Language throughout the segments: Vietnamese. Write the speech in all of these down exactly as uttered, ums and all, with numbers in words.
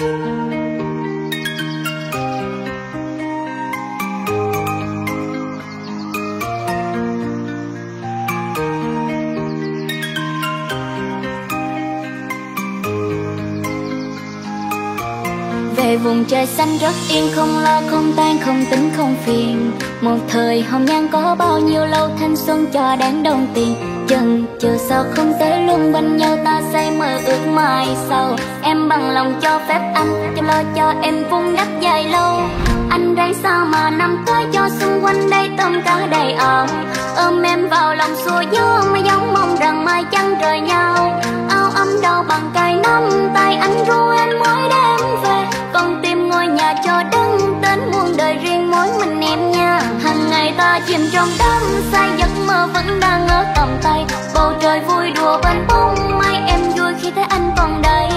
Về vùng trời xanh rất yên, không lo không toan không tính không phiền. Một thời hồng nhan có bao nhiêu lâu, thanh xuân cho đáng đồng tiền. Chừng chờ sao không tới luôn bên nhau, ta say mơ ước mai sau. Em bằng lòng cho phép anh chăm lo cho em vùng đất dài lâu. Anh ráng sao mà năm tới cho xung quanh đây tôm cá đầy ồn. Ôm em vào lòng xua gió mà giống mong rằng mai chăng trời nhau. Áo ấm đâu bằng cây nắm tay anh ru em mỗi đêm về. Con tim ngôi nhà cho đứng đến muôn đời riêng mỗi mình em nha. Hằng ngày ta chìm trong đắm say, giấc mơ vẫn đang ở tầm tay. Bầu trời vui đùa bên bóng mai, em vui khi thấy anh còn đây.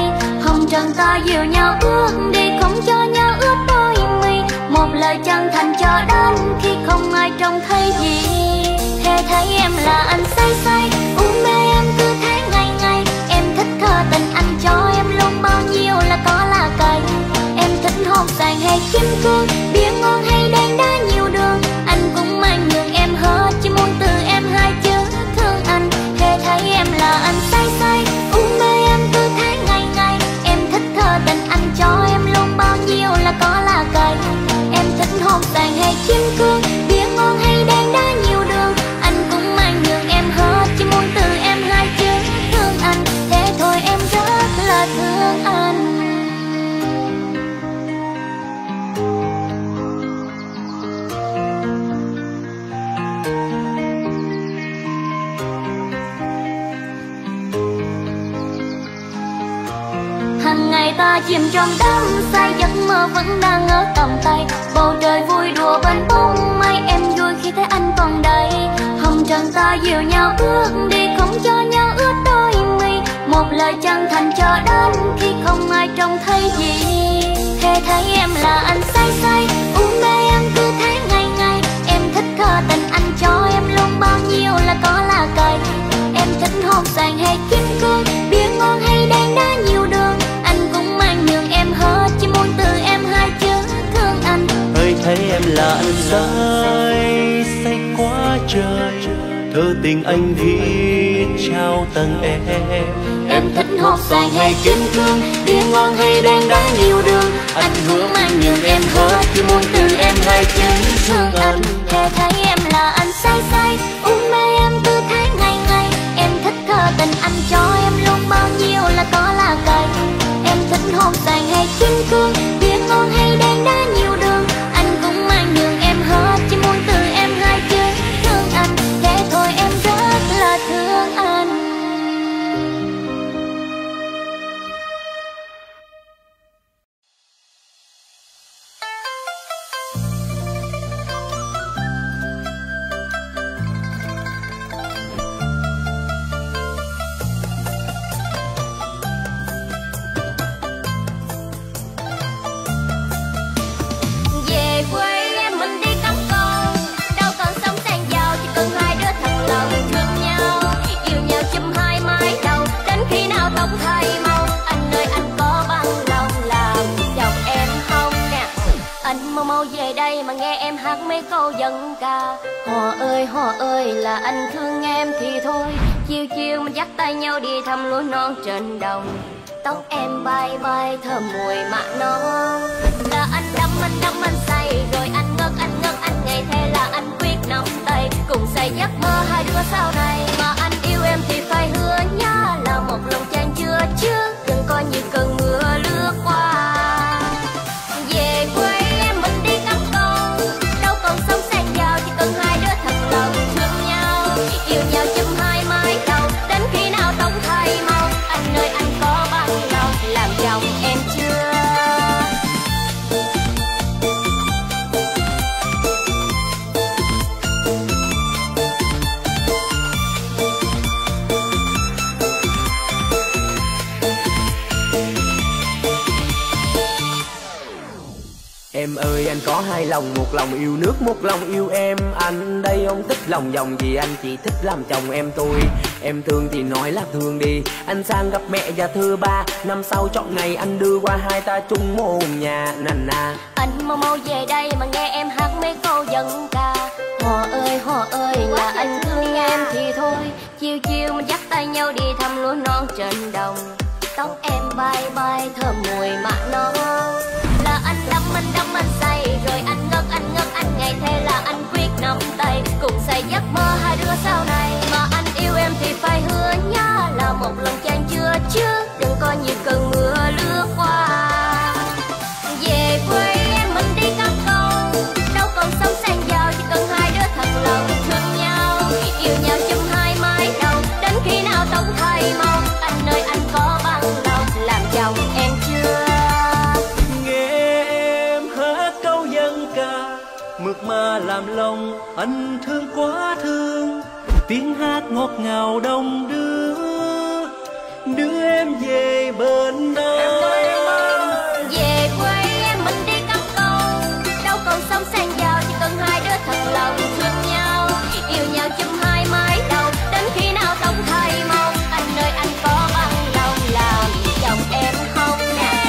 Hồng trần ta dìu nhau ước đi, không cho nhau ướt đôi mi. Một lời chân thành cho đến khi không ai trông thấy gì. Thế thấy em là anh say say, u mê em cứ thế ngày ngày. Em thích thơ tình anh cho em luôn, bao nhiêu là có là cày. Em thích hột xoàn hay kim cương, bia ngon hay đen đá nhiều đường. Anh cũng mang nhường em hết, chỉ muốn từ em hai chữ thương anh. Thế thấy em là anh say say, u mê em cứ thế ngày ngày. Em thích thơ tình anh cho em luôn, bao nhiêu là có là cày. Em thích hột xoàn hay kim cương, bia ngon hay đen đá nhiều đường. Anh cũng mang nhường em hết, chỉ muốn từ em hai chữ thương anh. Thế thôi em rất là thương anh. Hằng ngày ta chìm trong đắm say, giấc mơ vẫn đang ở tầm tay. Bầu trời vui đùa bên bóng mây, em vui khi thấy anh còn đây. Hồng trần ta dìu nhau ước đi, không cho nhau ướt đôi mi. Một lời chân thành cho đến khi không ai trông thấy gì. Thế thấy em là anh say say, u mê em cứ thế ngày ngày. Em thích thơ tình anh cho em luôn, bao nhiêu là có là cày. Em thích hột xoàn hay kim cương, bia ngon hay đen đá nhiều đường. Anh cũng mang nhường em hết, chỉ muốn từ em hai chữ thương anh. Ơi thấy em là anh say, say quá trời. Thơ tình anh viết trao tặng em. Em thích hột xoàn hay kim cương, bia ngon hay đen đá nhiều đường. Anh hứa mang nhường em hết, chỉ muốn từ em hai chữ thương anh. Thế thấy em là anh say say, u mê em cứ thế ngày ngày. Em thích thơ tình anh cho em luôn, bao nhiêu là có là cày. Em thích hột xoàn hay kim cương, bia ngon hay đen đá nhiều đường. Anh cũng mang nhường em hết, chỉ muốn từ em hai chữ thương anh. Thế thôi em rất là thương anh. Mấy câu dân ca họ ơi họ ơi là anh thương em thì thôi. Chiều chiều mình dắt tay nhau đi thăm lúa non trên đồng. Tóc em bay bay thơm mùi mạ non. Là anh đắm anh đắm anh say, rồi anh ngất anh ngất anh ngày. Thế là anh quyết nắm tay cùng xây giấc mơ hai đứa sau này. Mà anh yêu em thì phải hứa nhá, là một lòng chàng chưa chứ đừng coi như cơn mưa lướt qua. Em ơi anh có hai lòng, một lòng yêu nước, một lòng yêu em. Anh đây ông thích lòng vòng gì, anh chỉ thích làm chồng em tôi. Em thương thì nói là thương đi, anh sang gặp mẹ và thưa ba. Năm sau chọn ngày anh đưa qua, hai ta chung một nhà. Nana na. Anh mau mau về đây mà nghe em hát mấy câu dân ca. Họ ơi họ ơi là anh thương em thì thôi, chiều chiều mình dắt tay nhau đi thăm lúa non trên đồng. Tóc em bay bay thơm mùi mạ non, là anh đắm anh đắm anh say, rồi anh ngất anh ngất anh ngày, thế là anh quyết nắm tay cùng xây giấc mơ hai đứa sau này. Mà anh yêu em thì phải hứa nhá, là một lần chàng chưa chứ đừng coi như cơn mưa lướt qua. Về quê em mình đi cắm câu, đâu còn sống sang giàu, chỉ cần hai đứa thật lòng thương nhau, yêu nhau chung hai mái đầu đến khi nào tóc thay màu. Anh ơi anh có bằng lòng làm chồng em chưa? Nghe em hát câu dân ca mượt mà làm lòng anh thương quá thương, tiếng hát ngọt ngào đông đưa đưa em về bên nơi. Về quê em mình đi cắm câu, đâu còn sống sang giàu, chỉ cần hai đứa thật lòng thương nhau, yêu nhau chung hai mái đầu đến khi nào tóc thay màu. Anh ơi anh có bằng lòng làm chồng em không nè?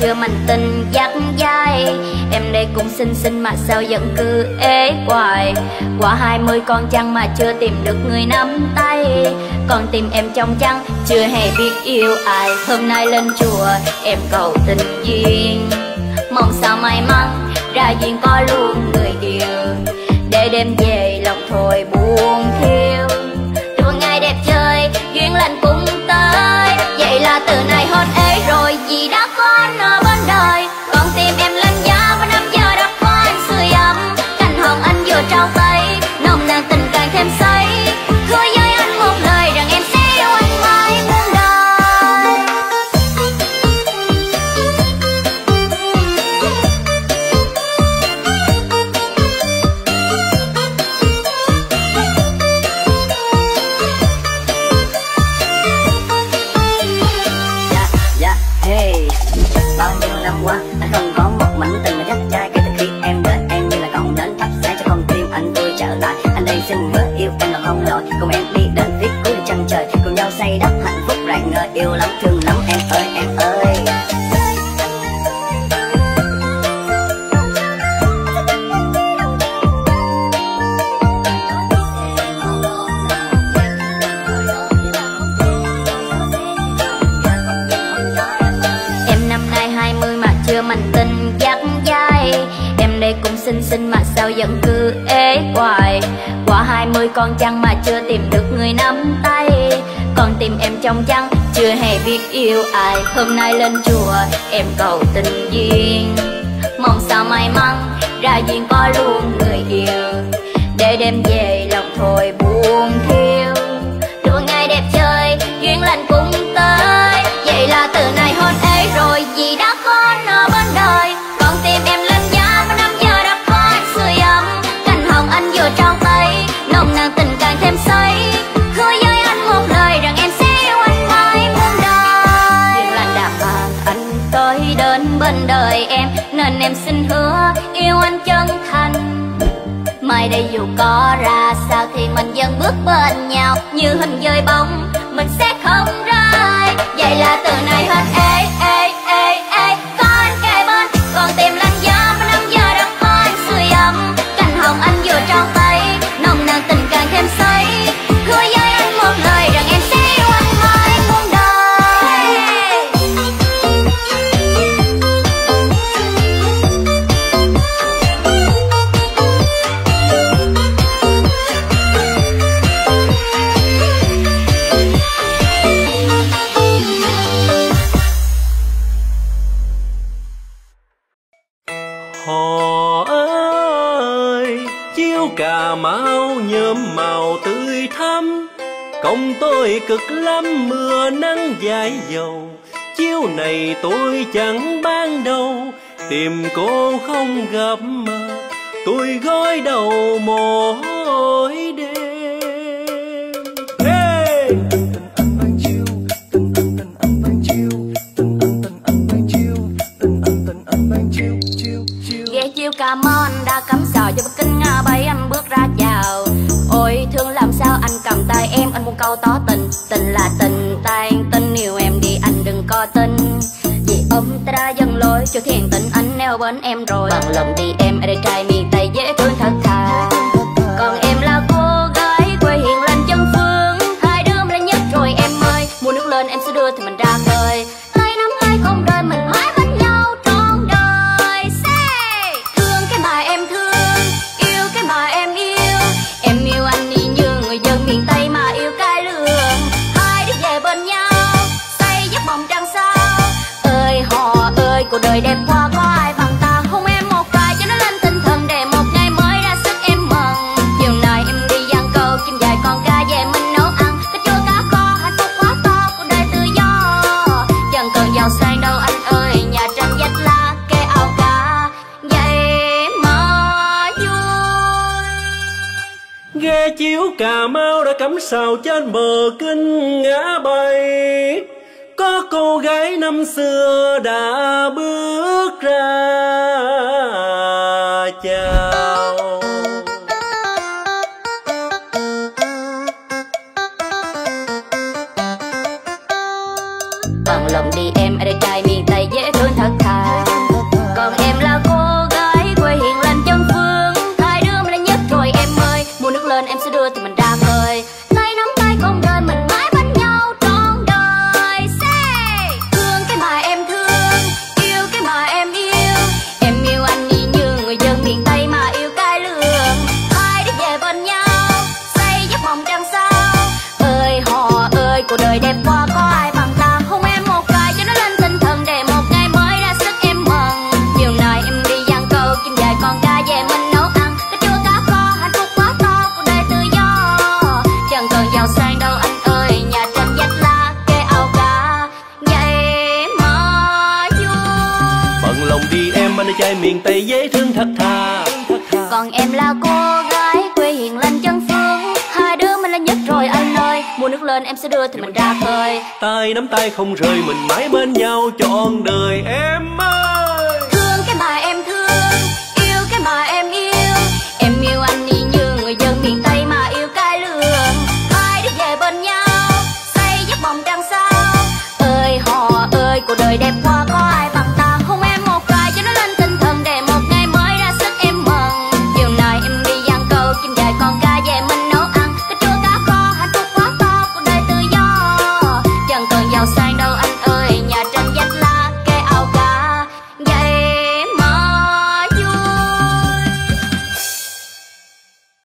Chưa mình tình dắt dai, em đây cũng xinh xinh mà sao vẫn cứ ế hoài. Qua hai mươi con trăng mà chưa tìm được người nắm tay, còn tìm em trong trăng chưa hề biết yêu ai. Hôm nay lên chùa em cầu tình duyên, mong sao may mắn ra duyên có luôn người yêu, để đêm về lòng thôi buồn thiêu. Từ ngày đẹp trời duyên lành cũng tới, vậy là từ nay hôn ế rồi vì đã có nó bên đời. Con tim em lạnh giá và năm giờ đã có anh sưởi ấm, cành hồng anh vừa trao tay nồng nàn tình càng thêm say. Hứa với anh một lời rằng em sẽ yêu anh mãi muôn đời. Dạ, dạ, hey. Bao nhiêu năm qua anh không có một mảnh tình mà dắt dai, kể từ khi em đến em như là cọng nến thắp sáng cho con tim anh tôi trở lại. Anh đây xin hứa yêu em là không lỗi, cùng em đi đến viết cuối chân trời, cùng nhau xây đắp hạnh phúc rạng ngời. Yêu lắm thương lắm em ơi em ơi. Xinh xinh mà sao vẫn cứ ế hoài. Qua hai mươi con trăng mà chưa tìm được người nắm tay, còn tìm em trong trăng chưa hề biết yêu ai. Hôm nay lên chùa em cầu tình duyên, mong sao may mắn ra duyên có luôn người yêu, để đêm về lòng thôi buồn thiêu. Đùa ngày đẹp trời duyên lành cũng tới, vậy là từ nay hôn ế rồi vì đã có nó bên đời. Con tim em lên giá và năm giờ đã có anh sưởi ấm, cành hồng anh vừa trao tay nồng nàn tình càng thêm say. Hứa với anh một lời rằng em sẽ yêu anh mãi muôn đời. Duyên lành đã mang anh tới đến bên đời em, nên em xin hứa yêu anh chân thành. Mai đây dù có ra sao thì mình vẫn bước bên nhau, như hình dơi bóng mình sẽ không ra ai. Vậy là từ nay hết ê ê ê ê có anh kề bên, còn tìm lạnh giá và năm giờ đã có anh sưởi ấm, cành hồng anh vừa trao tay nồng nàn tình càng thêm say. Hứa với anh một lời rằng em sẽ yêu anh mãi muôn đời. màu tươi thắm. Công tôi cực lắm mưa nắng dài dầu, chiếu này tôi chẳng ban đầu, tìm cô không gặp mà tôi gối đầu mồ hôi đêm. Hey! Ghé chiêu Cà Mau anh đã cắm sào cho Bắc Kinh Nga bay anh bước ra chào. Ôi thương làm sao anh cầm tay em, anh muốn câu tỏ tình, tình là tình ta anh tin yêu em đi anh đừng có tin. Vì ôm ta đã dần lối cho thiền tình anh neo bên em rồi. Bằng lòng đi em ở đây trai miền Tây dễ thương thật thà. Còn em là cô gái quê hiền lành chân phương, hai đứa mình là nhất rồi em ơi. Mua nước lên em sẽ đưa thì mình ra khơi. Tay nắm tay không rời mình mãi bên nhau trọn đời. Say thương cái mà em thương, yêu cái mà em yêu. Em yêu anh y như người dân miền Tây mà yêu cái lường. Hai đứa về bên nhau, xây giấc mộng trăng sao. Ơi họ ơi cuộc đời đẹp quá có ai bằng ta không em một vài cho nó lên tinh thần để một ngày mới ra sức em mừng. Chiều nay em đi giăng câu chim dài con cá về mình nấu ăn cá chua cá kho hạnh phúc quá to cuộc đời tự do. Chẳng cần giàu sang đâu anh ơi nhà tranh vách lá cây ao cá vậy mà vui. Ghe chiếu Cà Mau đã cắm sào trên bờ Kinh Ngã Bay. Có cô gái năm xưa đã bước ra chào. Bằng lòng đi em ở đây trai miền Tây dễ thương thật thà. Còn em là cô gái quê hiền lành chân phương, hai đứa mình là nhất rồi em ơi. Mua nước lên em sẽ đưa thì mình ra khơi. Tay nắm tay không rời mình mãi bên nhau trọn đời. Say thương cái mà em thương, yêu cái mà em yêu. Em yêu anh y như người dân miền Tây mà yêu cái lường. Hai đứa về bên nhau, xây giấc mộng trăng sao. Ơi họ ơi cuộc đời đẹp quá có ai bằng ta không em một vài cho nó lên tinh thần để một ngày mới ra sức em mừng. Chiều nay em đi giăng câu chim dài con cá về mình nấu ăn cá chua cá kho hạnh phúc quá to cuộc đời tự do. Chẳng cần giàu sang đâu anh ơi nhà tranh vách lá cây ao cá vậy mà vui. Bằng lòng đi em anh trai miền Tây dễ thương thật thà. Còn em là cô gái quê hiền lành chân phương, hai đứa mình là nhất rồi anh ơi. Mua nước lên em sẽ đưa thì mình ra khơi. Tay nắm tay không rời mình mãi bên nhau trọn đời em ơi.